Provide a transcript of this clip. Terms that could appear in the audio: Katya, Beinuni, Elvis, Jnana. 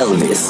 Elvis.